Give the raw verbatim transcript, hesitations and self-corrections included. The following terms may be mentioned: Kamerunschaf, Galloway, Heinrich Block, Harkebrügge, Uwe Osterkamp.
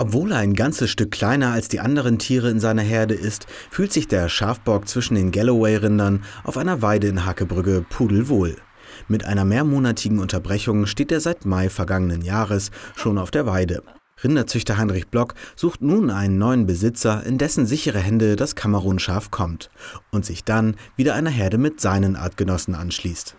Obwohl er ein ganzes Stück kleiner als die anderen Tiere in seiner Herde ist, fühlt sich der Schafbock zwischen den Galloway-Rindern auf einer Weide in Harkebrügge pudelwohl. Mit einer mehrmonatigen Unterbrechung steht er seit Mai vergangenen Jahres schon auf der Weide. Rinderzüchter Heinrich Block sucht nun einen neuen Besitzer, in dessen sichere Hände das Kamerunschaf kommt und sich dann wieder einer Herde mit seinen Artgenossen anschließt.